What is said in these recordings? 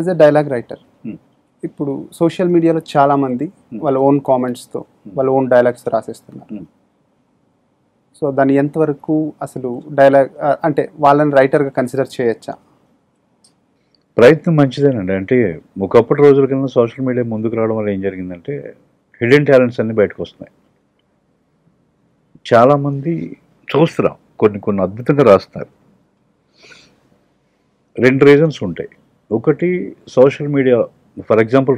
as a dialogue writer. ఇప్పుడు social మీడియాలో చాలా మంది వాళ్ళ ఓన్ కామెంట్స్తో వాళ్ళ ఓన్ డైలాగ్స్ రాసేస్తున్నారు. సో దాన్ని ఎంతవరకు అసలు డైలాగ్ అంటే వాళ్ళని రైటర్గా కన్సిడర్ చేయొచ్చా? ప్రయత్నం మంచిదేనండి. అంటే ఒకప్పటి రోజుల కింద సోషల్ మీడియా ముందుకు రావడం వల్ల ఏం జరిగిందంటే హిడెన్ టాలెంట్స్ అన్నీ బయటకు వస్తున్నాయి. చాలామంది చూస్తున్నాం, కొన్ని అద్భుతంగా రాస్తున్నారు. రెండు రీజన్స్ ఉంటాయి. ఒకటి సోషల్ మీడియా, ఫర్ ఎగ్జాంపుల్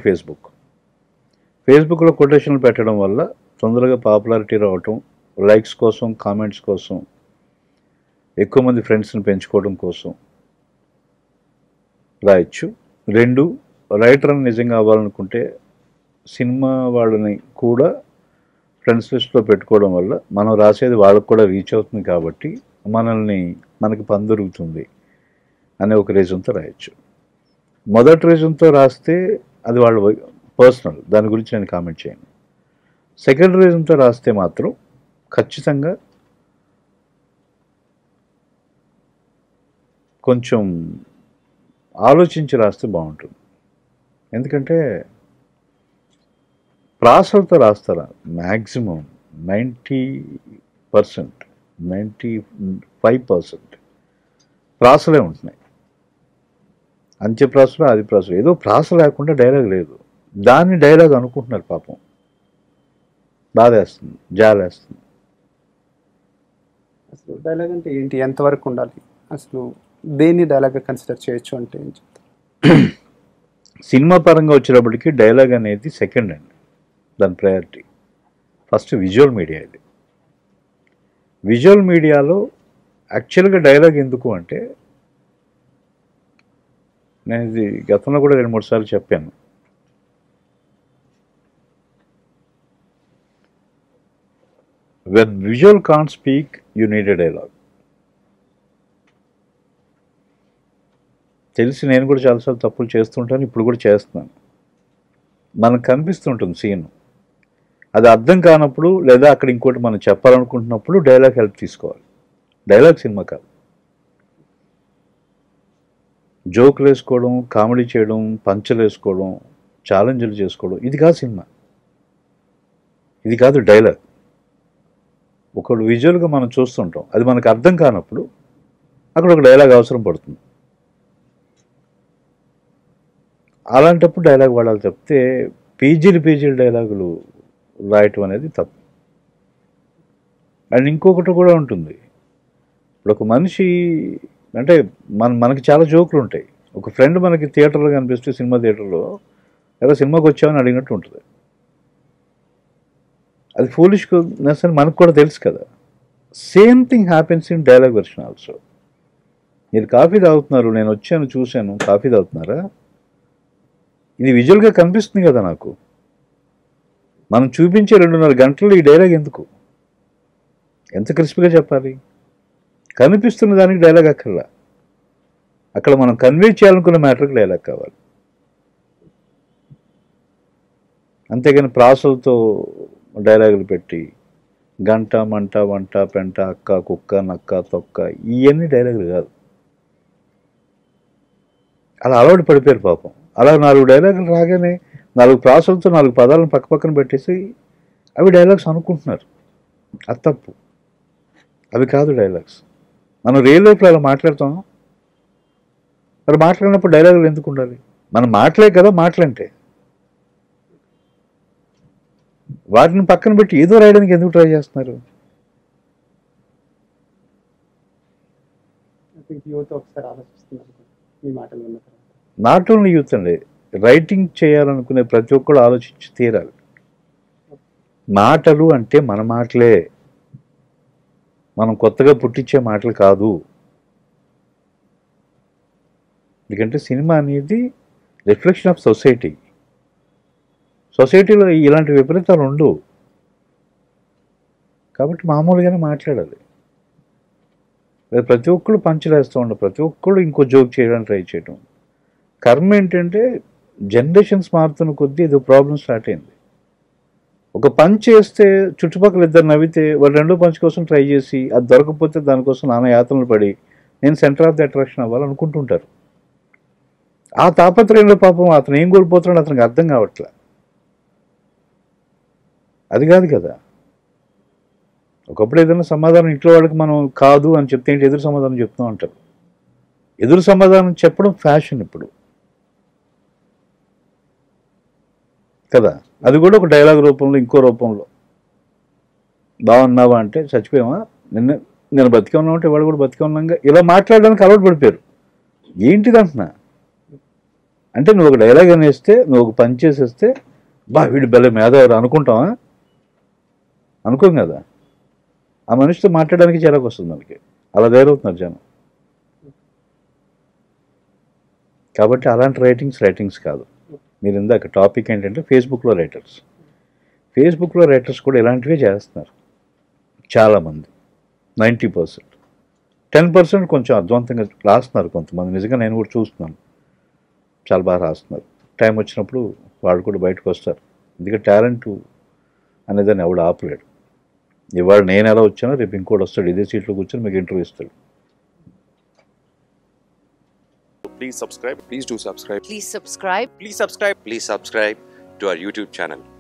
ఫేస్బుక్లో కొటేషన్లు పెట్టడం వల్ల తొందరగా పాపులారిటీ రావటం, లైక్స్ కోసం, కామెంట్స్ కోసం, ఎక్కువ మంది ఫ్రెండ్స్ని పెంచుకోవడం కోసం రాయొచ్చు. రెండు, రైటర్ని నిజంగా అవ్వాలనుకుంటే సినిమా వాళ్ళని కూడా ఫ్రెండ్స్ లిస్ట్లో పెట్టుకోవడం వల్ల మనం రాసేది వాళ్ళకు కూడా రీచ్ అవుతుంది కాబట్టి మనకి పని దొరుకుతుంది అనే ఒక రీజన్తో రాయొచ్చు. మొదటి రీజన్తో రాస్తే అది వాళ్ళ పర్సనల్, దాని గురించి నేను కామెంట్ చేయను. సెకండ్ రీజన్తో రాస్తే మాత్రం ఖచ్చితంగా కొంచెం ఆలోచించి రాస్తే బాగుంటుంది. ఎందుకంటే ప్రాసలతో రాస్తారా మ్యాక్సిమం 90% 95% ప్రాసలే ఉంటున్నాయి. అంచె ప్రాసలు, ఆది ప్రాసలు, ఏదో ప్రాస లేకుండా డైలాగ్ లేదు. దాన్ని డైలాగ్ అనుకుంటున్నారు. పాపం బాధేస్తుంది, జాలేస్తుంది. అసలు డైలాగ్ అంటే ఏంటి, ఎంతవరకు ఉండాలి, అసలు దేన్ని డైలాగ్గా కన్సిడర్ చేయొచ్చు అంటే ఏం చెప్తారు? సినిమా పరంగా వచ్చేటప్పటికి డైలాగ్ అనేది సెకండ్ అండి, దాని ప్రయారిటీ. First visual media. ఇది విజువల్ మీడియాలో యాక్చువల్గా డైలాగ్ ఎందుకు అంటే, నేను ఇది గతంలో కూడా 2-3 సార్లు చెప్పాను, when visual can't speak you need a dialogue. తెలిసి నేను కూడా చాలాసార్లు తప్పులు చేస్తుంటాను, ఇప్పుడు కూడా చేస్తున్నాను. మనకు కనిపిస్తుంటుంది సీన్, అది అర్థం కానప్పుడు లేదా అక్కడ ఇంకోటి మనం చెప్పాలనుకుంటున్నప్పుడు డైలాగ్ హెల్ప్ తీసుకోవాలి. డైలాగ్ సినిమా కాదు. జోకులు వేసుకోవడం, కామెడీ చేయడం, పంచలు వేసుకోవడం, ఛాలెంజ్లు చేసుకోవడం, ఇది కాదు సినిమా, ఇది కాదు డైలాగ్. ఒకడు విజువల్గా మనం చూస్తుంటాం, అది మనకు అర్థం కానప్పుడు అక్కడ ఒక డైలాగ్ అవసరం పడుతుంది. అలాంటప్పుడు డైలాగ్ వాడాలి. చెప్తే పేజీలు డైలాగులు రాయటం అనేది తప్పు. అండ్ ఇంకొకటి కూడా ఉంటుంది. ఇప్పుడు ఒక మనిషి అంటే మనకి చాలా జోకులు ఉంటాయి. ఒక ఫ్రెండ్ మనకి థియేటర్లో కనిపిస్తే, సినిమా థియేటర్లో ఎలా సినిమాకి వచ్చామని అడిగినట్టు ఉంటుంది. అది ఫూలిష్నెస్ అని మనకు కూడా తెలుసు కదా. Same thing happens in dialogue version also. మీరు కాఫీ తాగుతున్నారు, నేను వచ్చాను, చూశాను, కాఫీ తాగుతున్నారా, ఇది విజువల్గా కనిపిస్తుంది కదా నాకు, మనం చూపించే 2.5 గంటలు ఈ డైలాగ్ ఎందుకు? ఎంత క్రిస్పీగా చెప్పాలి. కనిపిస్తున్న దానికి డైలాగ్ అక్కర్లా. అక్కడ మనం కన్వే చేయాలనుకున్న మ్యాటర్కి డైలాగ్ కావాలి. అంతేగాని ప్రాసలతో డైలాగులు పెట్టి గంట, మంట, వంట, పెంట, అక్క, కుక్క, నక్క, తొక్క, ఇవన్నీ డైలాగులు కాదు. అలా అలవాటు పడిపోయారు పాపం. అలా 4 డైలాగులు రాగానే 4 ప్రాసలతో 4 పదాలను పక్కపక్కన పెట్టేసి అవి డైలాగ్స్ అనుకుంటున్నారు. అది తప్పు. అవి కాదు డైలాగ్స్. మనం రియల్ లైఫ్లో అలా మాట్లాడతాం. అలా మాట్లాడినప్పుడు డైలాగులు ఎందుకు ఉండాలి? మనం మాట్లాడే కదా, మాట్లాంటే వాటిని పక్కన పెట్టి ఏదో రాయడానికి ఎందుకు ట్రై చేస్తున్నారు? నాట్ ఓన్లీ యూత్ అండి, రైటింగ్ చేయాలనుకునే ప్రతి ఒక్కరు ఆలోచించి తీరాలి. మాటలు అంటే మన మాటలే, మనం కొత్తగా పుట్టించే మాటలు కాదు. ఎందుకంటే సినిమా అనేది రిఫ్లెక్షన్ ఆఫ్ సొసైటీ. సొసైటీలో ఇలాంటి విపరీతాలు ఉండవు కాబట్టి మామూలుగానే మాట్లాడాలి. ప్రతి ఒక్కళ్ళు పంచలేస్తూ ఉండవు, ప్రతి ఒక్కళ్ళు ఇంకో జోక్ చేయడానికి ట్రై చేయడం. కర్మ ఏంటంటే జనరేషన్స్ మారుతున్న కొద్దీ ఏదో ప్రాబ్లం స్టార్ట్ అయింది. ఒక పంచ్ వేస్తే చుట్టుపక్కల ఇద్దరు నవ్వితే వాళ్ళు 2వ పంచ్ కోసం ట్రై చేసి అది దొరకపోతే దానికోసం నానా యాతనలు పడి నేను సెంటర్ ఆఫ్ ది అట్రాక్షన్ అవ్వాలనుకుంటుంటారు. ఆ తాపత్రయంలో పాపం అతను ఏం కోల్పోతున్నాడు అతనికి అర్థం కావట్లే. అది కాదు కదా. ఒకప్పుడు ఏదైనా సమాధానం ఇంట్లో వాళ్ళకి మనం కాదు అని చెప్తే ఏంటి ఎదురు సమాధానం చెప్తూ ఉంటారు. ఎదురు సమాధానం చెప్పడం ఫ్యాషన్ ఇప్పుడు కదా. అది కూడా ఒక డైలాగ్ రూపంలో ఇంకో రూపంలో బాగున్నావా అంటే చచ్చిపోయావా, నేను బతికే ఉన్నావు అంటే వాడు కూడా బతికే ఉన్నాగా ఇలా మాట్లాడడానికి అలవాటు పడిపోయారు. ఏంటిది అంటున్నా అంటే నువ్వు ఒక డైలాగ్ అనేస్తే నువ్వు ఒక పని చేసేస్తే బా వీడి బెల్ల మేధావరు అనుకుంటావా? అనుకోం కదా. ఆ మనిషితో మాట్లాడడానికి చిరాకు వస్తుంది మనకి. అలా తయారవుతున్నారు జనం. కాబట్టి అలాంటి రైటింగ్స్ కాదు. మీరు ఇందాక టాపిక్ ఏంటంటే ఫేస్బుక్లో రైటర్స్ కూడా ఇలాంటివే చేస్తున్నారు చాలామంది. 90% 10% కొంచెం అధ్వాంతంగా రాస్తున్నారు కొంతమంది. నిజంగా నేను కూడా చూస్తున్నాను, చాలా బాగా రాస్తున్నారు. టైం వచ్చినప్పుడు వాళ్ళు కూడా బయటకు వస్తారు. ఎందుకంటే టాలెంట్ అనేదాన్ని ఎవడు ఆపలేడు. ఇవాళ నేను ఎలా వచ్చానో రేపు ఇంకోటి వస్తాడు ఇదే సీట్లో కూర్చొని మీకు ఇంటర్వ్యూ ఇస్తాడు. Please subscribe. Please do subscribe. Please subscribe. Please subscribe. Please subscribe to our YouTube channel.